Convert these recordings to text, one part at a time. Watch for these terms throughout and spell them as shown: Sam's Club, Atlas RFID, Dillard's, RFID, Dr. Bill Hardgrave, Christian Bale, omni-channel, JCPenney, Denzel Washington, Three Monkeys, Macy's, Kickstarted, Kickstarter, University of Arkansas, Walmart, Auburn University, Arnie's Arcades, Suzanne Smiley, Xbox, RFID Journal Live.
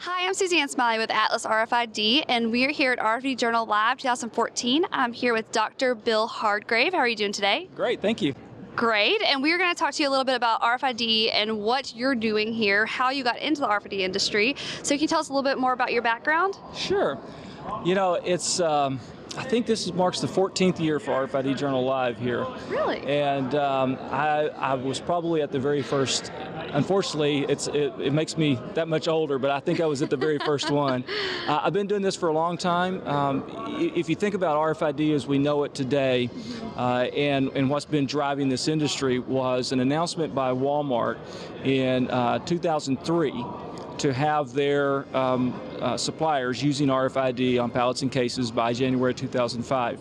Hi, I'm Suzanne Smiley with Atlas RFID, and we're here at RFID Journal Live 2014. I'm here with Dr. Bill Hardgrave. How are you doing today? Great, thank you. Great, and we're going to talk to you a little bit about RFID and what you're doing here, how you got into the RFID industry. So can you tell us a little bit more about your background? Sure. You know, it's I think this marks the 14th year for RFID Journal Live here. Really? And I was probably at the very first. Unfortunately, it makes me that much older, but I think I was at the very first one. I've been doing this for a long time. If you think about RFID as we know it today, and what's been driving this industry was an announcement by Walmart in 2003 to have their suppliers using RFID on pallets and cases by January 2005.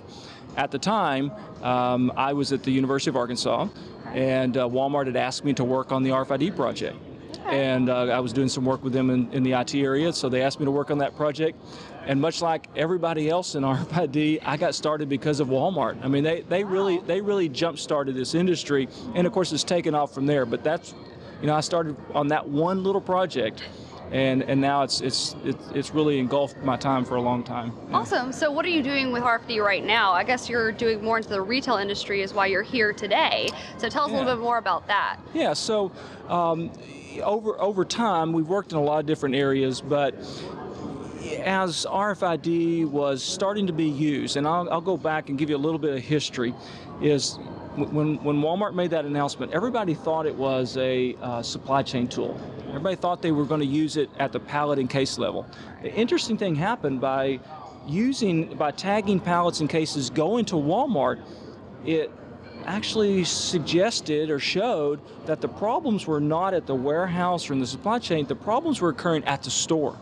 At the time, I was at the University of Arkansas, and Walmart had asked me to work on the RFID project. And I was doing some work with them in the IT area, so they asked me to work on that project. And much like everybody else in RFID, I got started because of Walmart. I mean, they really jump-started this industry, and of course it's taken off from there. But that's, you know, I started on that one little project. And now it's really engulfed my time for a long time. Yeah. Awesome. So what are you doing with RFID right now? I guess you're doing more into the retail industry is why you're here today. So tell us a little bit more about that. Yeah. So over time, we've worked in a lot of different areas, but as RFID was starting to be used, and I'll go back and give you a little bit of history, is when Walmart made that announcement, everybody thought it was a supply chain tool. Everybody thought they were going to use it at the pallet and case level. The interesting thing happened by tagging pallets and cases going to Walmart, it actually suggested or showed that the problems were not at the warehouse or in the supply chain, the problems were occurring at the store.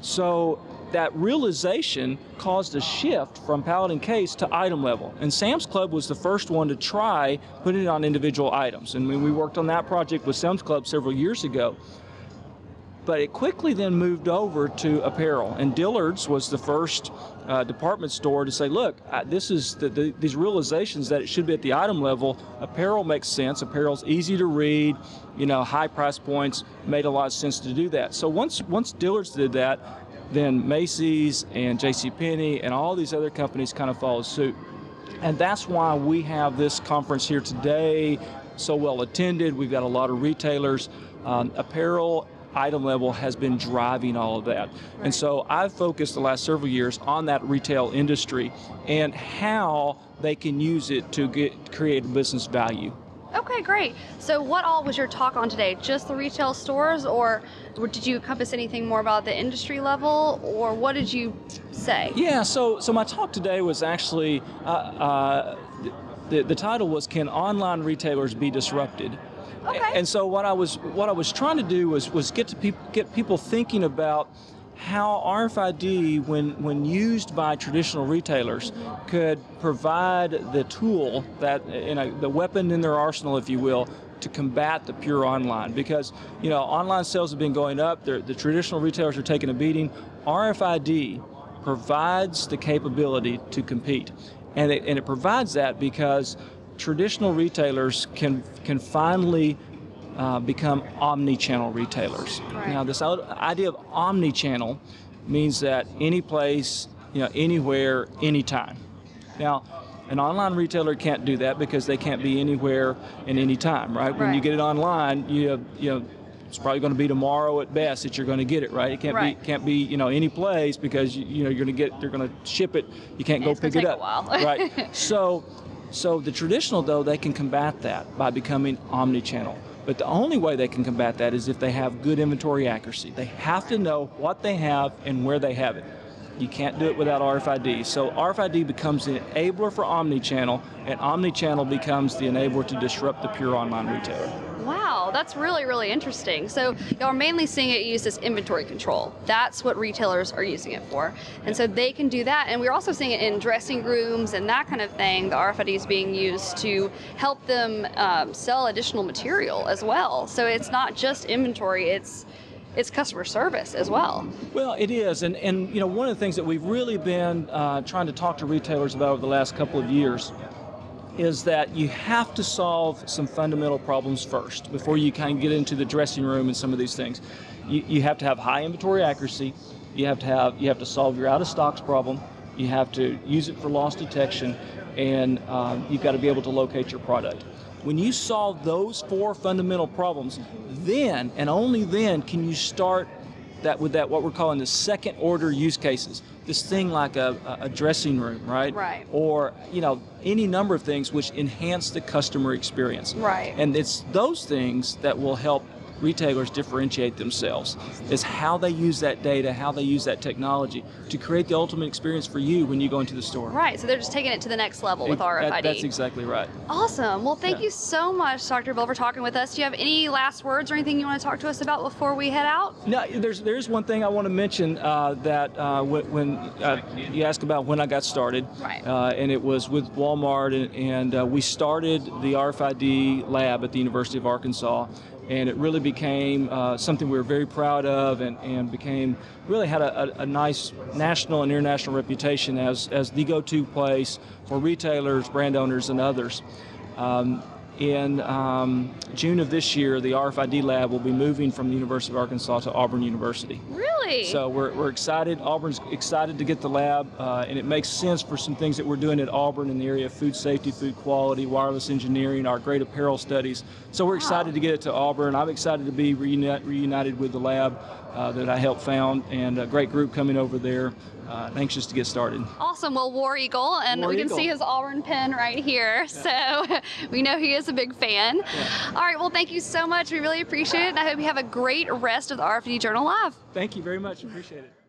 So that realization caused a shift from pallet and case to item level. And Sam's Club was the first one to try putting it on individual items. And we worked on that project with Sam's Club several years ago. But it quickly then moved over to apparel. And Dillard's was the first department store to say, look, these realizations that it should be at the item level, apparel makes sense, apparel's easy to read, you know, high price points, made a lot of sense to do that. So once Dillard's did that, then Macy's and JCPenney and all these other companies kind of followed suit. And that's why we have this conference here today, so well attended. We've got a lot of retailers. Apparel item level has been driving all of that. Right. And so I've focused the last several years on that retail industry and how they can use it to create business value. Okay, great. So what all was your talk on today? Just the retail stores, or did you encompass anything more about the industry level, or what did you say? Yeah, so my talk today was actually, the title was, Can Online Retailers Be Disrupted? Okay. And so what I was trying to do was get people thinking about how RFID, when used by traditional retailers, could provide the tool, that the weapon in their arsenal, if you will, to combat the pure online. Because, you know, online sales have been going up, the traditional retailers are taking a beating. RFID provides the capability to compete. And it provides that because traditional retailers can finally become omni-channel retailers. Right. Now, this idea of omni-channel means that any place, you know, anywhere, anytime. Now, an online retailer can't do that because they can't be anywhere and anytime, right? When you get it online, you know, it's probably going to be tomorrow at best that you're going to get it, right? It can't be, you know, any place because you know they're going to ship it. You can't go pick it up, right? So the traditional, though, they can combat that by becoming omni-channel. But the only way they can combat that is if they have good inventory accuracy. They have to know what they have and where they have it. You can't do it without RFID. So RFID becomes the enabler for omnichannel, and omnichannel becomes the enabler to disrupt the pure online retailer. Wow, that's really, really interesting. So y'all are mainly seeing it used as inventory control. That's what retailers are using it for. And so they can do that. And we're also seeing it in dressing rooms and that kind of thing. The RFID is being used to help them sell additional material as well. So it's not just inventory, it's customer service as well. Well, it is, and you know, one of the things that we've really been trying to talk to retailers about over the last couple of years is that you have to solve some fundamental problems first before you kind of get into the dressing room and some of these things. You have to have high inventory accuracy. You have to solve your out of stocks problem. You have to use it for loss detection, and you've got to be able to locate your product. When you solve those four fundamental problems, then and only then can you start with what we're calling the second order use cases. This thing like a dressing room, right? Right. Or, any number of things which enhance the customer experience. Right. And it's those things that will help retailers differentiate themselves. It's how they use that data, how they use that technology to create the ultimate experience for you when you go into the store. Right, so they're just taking it to the next level with RFID. That's exactly right. Awesome. Well, thank you so much, Dr. Bill, for talking with us. Do you have any last words or anything you want to talk to us about before we head out? No, there's one thing I want to mention when you ask about when I got started. Right. And it was with Walmart, and we started the RFID lab at the University of Arkansas. And it really became something we were very proud of, and became really had a nice national and international reputation as the go-to place for retailers, brand owners, and others. In June of this year, the RFID lab will be moving from the University of Arkansas to Auburn University. Really? So we're excited. Auburn's excited to get the lab, and it makes sense for some things that we're doing at Auburn in the area of food safety, food quality, wireless engineering, our great apparel studies. So we're excited to get it to Auburn. I'm excited to be reunited with the lab that I helped found, and a great group coming over there. Anxious to get started. Awesome. Well, War Eagle, and we can see his Auburn pin right here. Yeah. So we know he is a big fan. Yeah. All right. Well, thank you so much. We really appreciate it. And I hope you have a great rest of the RFID Journal Live. Thank you very much. Appreciate it.